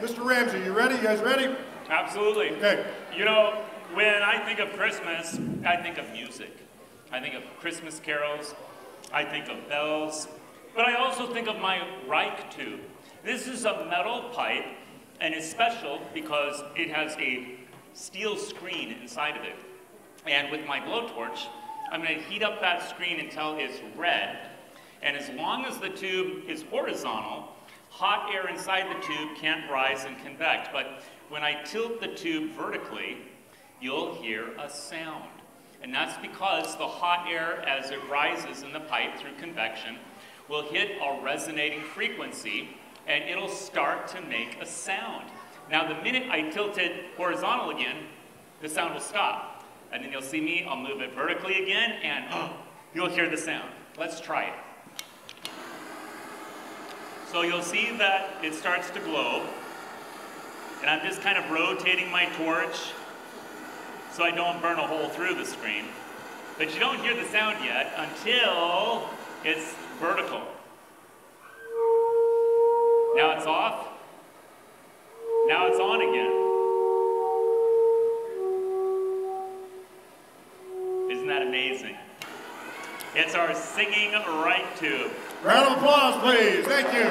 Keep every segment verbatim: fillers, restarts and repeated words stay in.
Mister Ramsey, you ready? You guys ready? Absolutely. Okay. You know, when I think of Christmas, I think of music. I think of Christmas carols. I think of bells. But I also think of my Reich tube. This is a metal pipe, and it's special because it has a steel screen inside of it. And with my blowtorch, I'm going to heat up that screen until it's red. And as long as the tube is horizontal, hot air inside the tube can't rise and convect. But when I tilt the tube vertically, you'll hear a sound. And that's because the hot air, as it rises in the pipe through convection, will hit a resonating frequency, and it'll start to make a sound. Now, the minute I tilt it horizontal again, the sound will stop. And then you'll see me, I'll move it vertically again, and oh, you'll hear the sound. Let's try it. So you'll see that it starts to glow, and I'm just kind of rotating my torch so I don't burn a hole through the screen. But you don't hear the sound yet until it's vertical. Now it's off. Now it's on again. Isn't that amazing? It's our singing Reich tube. Round of applause, please. Thank you.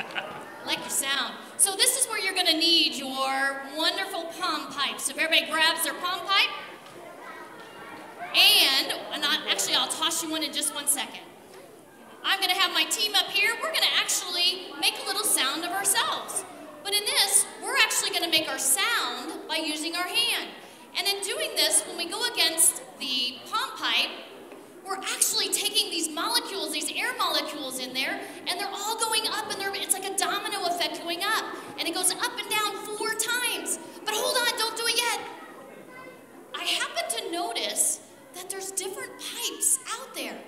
I like your sound. So this is where you're going to need your wonderful palm pipe. So if everybody grabs their palm pipe. And, and I, actually, I'll toss you one in just one second. I'm going to have my team up here. We're going to actually make a little sound of ourselves. But in this, we're actually going to make our sound by using our hand. And in doing this, when we go against the palm pipe, we're actually taking these molecules, these air molecules in there, and they're all going up, and they're, it's like a domino effect going up. And it goes up and down four times. But hold on, don't do it yet. I happen to notice that there's different pipes out there.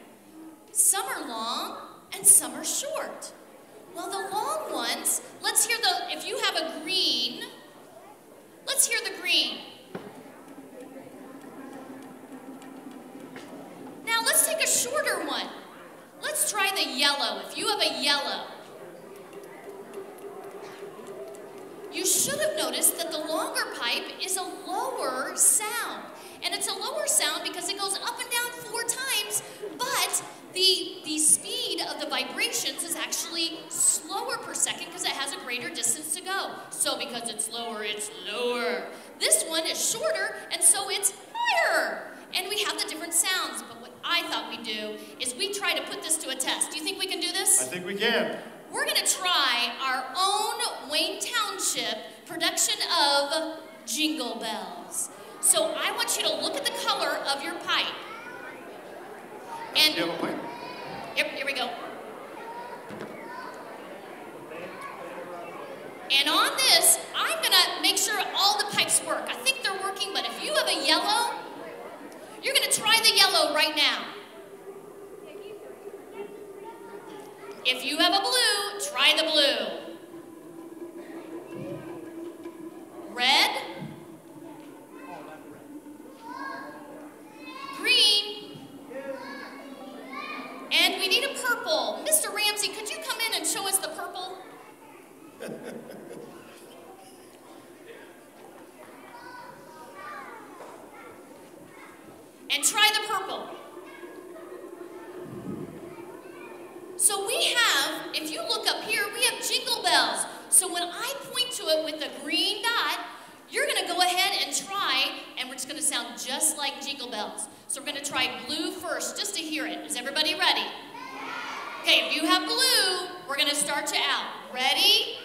Some are long and some are short. Well, the long ones, let's hear the, if you have a green, let's hear the green. Now let's take a shorter one. Let's try the yellow, if you have a yellow. You should have noticed that the longer pipe is a lower sound. And it's a lower sound because it goes up and down four times, but the, the speed of the vibrations is actually slower per second because it has a greater distance to go. So because it's lower, it's lower. This one is shorter, and so it's higher. And we have the different sounds, but what I thought we'd do is we try to put this to a test. Do you think we can do this? I think we can. We're gonna try our own Wayne Township production of Jingle Bells. So I want you to look at the color of your pipe. And you have a pipe? Here, here we go. And on this, I'm gonna make sure all the pipes work. I think they're working, but if you have a yellow, you're gonna try the yellow right now. If you have a blue, try the blue. Red. Green. And we need a purple. Mister Ramsey, could you come in and show us the purple? And try the purple. So we have, if you look up here, we have Jingle Bells. So when I point to it with the green dot, you're gonna go ahead and try, and it's gonna sound just like Jingle Bells. So we're gonna try blue first, just to hear it. Is everybody ready? Okay, if you have blue, we're gonna start you out. Ready?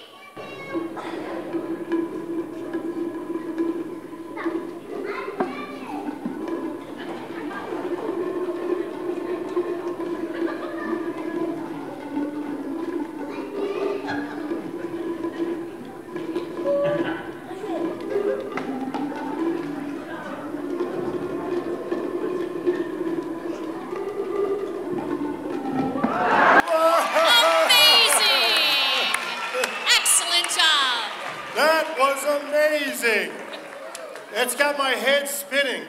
It's got my head spinning.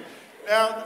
Now,